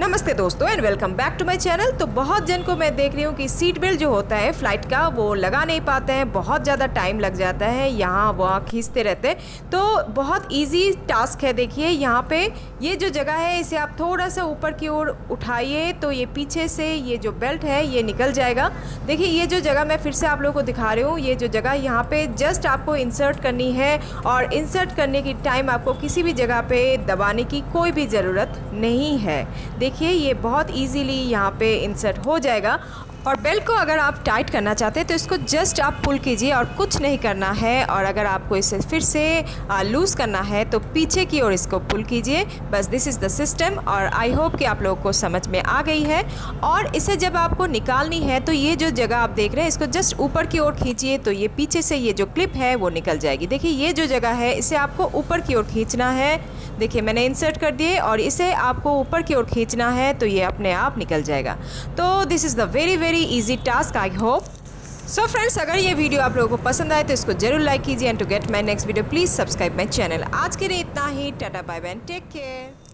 नमस्ते दोस्तों and welcome back to my channel. तो बहुत जन को मैं देख रही हूँ कि सीट बेल्ट जो होता है फ्लाइट का वो लगा नहीं पाते हैं, बहुत ज़्यादा टाइम लग जाता है, यहाँ वहाँ खींचते रहते हैं। तो बहुत इजी टास्क है। देखिए यहाँ पे ये जो जगह है इसे आप थोड़ा सा ऊपर की ओर उठाइए तो ये पीछे से ये जो बेल्ट है ये निकल जाएगा। देखिए ये जो जगह मैं फिर से आप लोगों को दिखा रही हूँ, ये जो जगह यहाँ पर जस्ट आपको इंसर्ट करनी है और इंसर्ट करने की टाइम आपको किसी भी जगह पर दबाने की कोई भी ज़रूरत नहीं है। देखिए ये बहुत इजीली यहाँ पे इंसर्ट हो जाएगा। और बेल्ट को अगर आप टाइट करना चाहते हैं तो इसको जस्ट आप पुल कीजिए और कुछ नहीं करना है। और अगर आपको इसे फिर से लूज़ करना है तो पीछे की ओर इसको पुल कीजिए। बस दिस इज़ द सिस्टम और आई होप कि आप लोगों को समझ में आ गई है। और इसे जब आपको निकालनी है तो ये जो जगह आप देख रहे हैं इसको जस्ट ऊपर की ओर खींचिए तो ये पीछे से ये जो क्लिप है वो निकल जाएगी। देखिए ये जो जगह है इसे आपको ऊपर की ओर खींचना है। देखिए मैंने इंसर्ट कर दिए और इसे आपको ऊपर की ओर खींचना है तो ये अपने आप निकल जाएगा। तो this is the very easy task I hope. So friends अगर ये वीडियो आप लोगों को पसंद आए तो इसको जरूर लाइक कीजिए and to get my next video please subscribe my channel. आज के लिए इतना ही। Tata bye bye, take care.